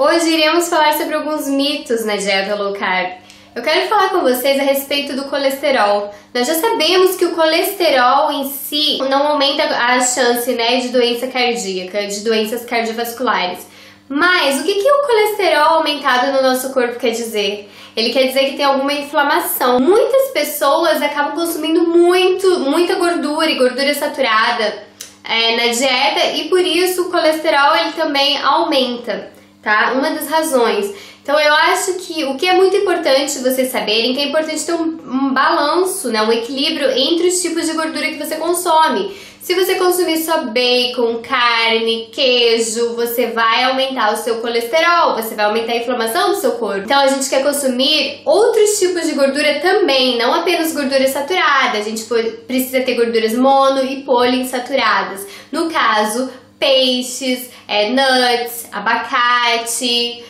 Hoje iremos falar sobre alguns mitos na dieta low carb. Eu quero falar com vocês a respeito do colesterol. Nós já sabemos que o colesterol em si não aumenta a chance, de doença cardíaca, de doenças cardiovasculares. Mas o que o colesterol aumentado no nosso corpo quer dizer? Ele quer dizer que tem alguma inflamação. Muitas pessoas acabam consumindo muita gordura e gordura saturada na dieta e por isso o colesterol ele também aumenta, tá? Uma das razões. Então eu acho que o que é muito importante vocês saberem que é importante ter um balanço, um equilíbrio entre os tipos de gordura que você consome. Se você consumir só bacon, carne, queijo, você vai aumentar o seu colesterol, você vai aumentar a inflamação do seu corpo. Então a gente quer consumir outros tipos de gordura também, não apenas gordura saturada. A gente precisa ter gorduras mono e poliinsaturadas. No caso, peixes, nuts, abacate,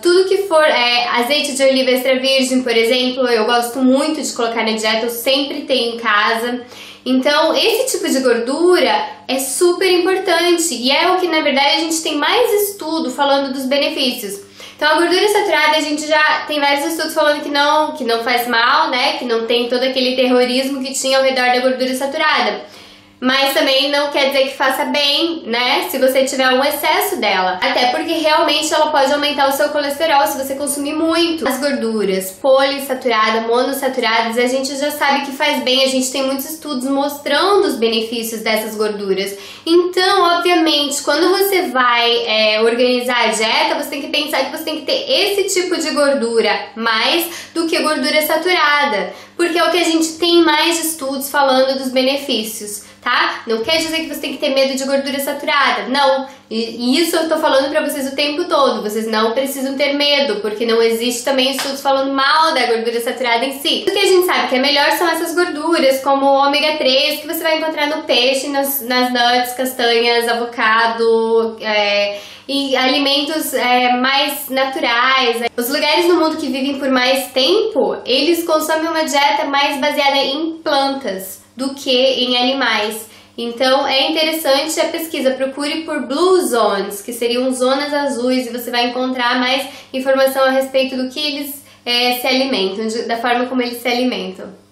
tudo que for azeite de oliva extra virgem, por exemplo, eu gosto muito de colocar na dieta, eu sempre tenho em casa. Então, esse tipo de gordura é super importante e é o que, na verdade, a gente tem mais estudo falando dos benefícios. Então, a gordura saturada, a gente já tem vários estudos falando que não faz mal, que não tem todo aquele terrorismo que tinha ao redor da gordura saturada. Mas também não quer dizer que faça bem, se você tiver um excesso dela. Até porque realmente ela pode aumentar o seu colesterol se você consumir muito. As gorduras poliinsaturada, monoinsaturadas, a gente já sabe que faz bem. A gente tem muitos estudos mostrando os benefícios dessas gorduras. Então, obviamente, quando você vai organizar a dieta, você tem que pensar que você tem que ter esse tipo de gordura mais do que gordura saturada. Porque é o que a gente tem mais estudos falando dos benefícios. Tá? Não quer dizer que você tem que ter medo de gordura saturada, não. E isso eu tô falando pra vocês o tempo todo, vocês não precisam ter medo, porque não existe também estudos falando mal da gordura saturada em si. O que a gente sabe que é melhor são essas gorduras, como o ômega 3, que você vai encontrar no peixe, nas nuts, castanhas, avocado, e alimentos mais naturais. Os lugares no mundo que vivem por mais tempo, eles consomem uma dieta mais baseada em plantas do que em animais. Então é interessante a pesquisa, procure por blue zones, que seriam zonas azuis, e você vai encontrar mais informação a respeito do que eles se alimentam, da forma como eles se alimentam.